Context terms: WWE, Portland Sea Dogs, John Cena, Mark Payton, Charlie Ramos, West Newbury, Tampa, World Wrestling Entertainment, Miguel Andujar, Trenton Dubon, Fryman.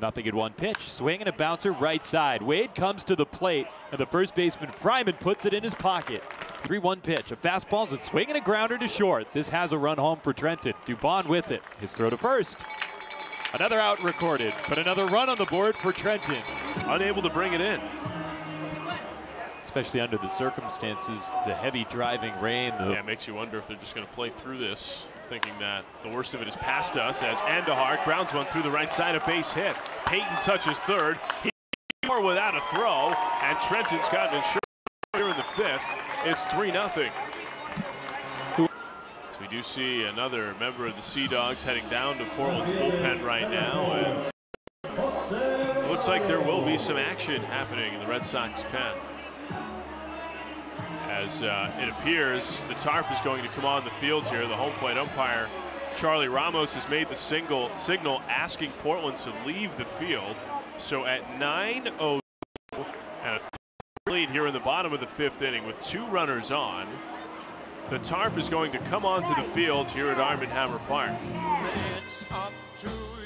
Nothing in one pitch. Swing and a bouncer right side. Wade comes to the plate, and the first baseman Fryman puts it in his pocket. 3-1 pitch. A fastball's a swing and a grounder to short. This has a run home for Trenton. Dubon with it. His throw to first. Another out recorded, but another run on the board for Trenton. Unable to bring it in. Especially under the circumstances, the heavy driving rain. Yeah, it makes you wonder if they're just going to play through this, thinking that the worst of it is past us, as Andujar grounds one through the right side, a base hit. Payton touches third. He's more without a throw, and Trenton's got an insurance here in the fifth. It's 3-0. So we do see another member of the Sea Dogs heading down to Portland's bullpen right now, and it looks like there will be some action happening in the Red Sox pen. As it appears, the tarp is going to come on the field here. The home plate umpire, Charlie Ramos, has made the signal asking Portland to leave the field. So at 9:02, and a lead here in the bottom of the fifth inning with two runners on, the tarp is going to come onto the field here at Arm & Hammer Park. It's up to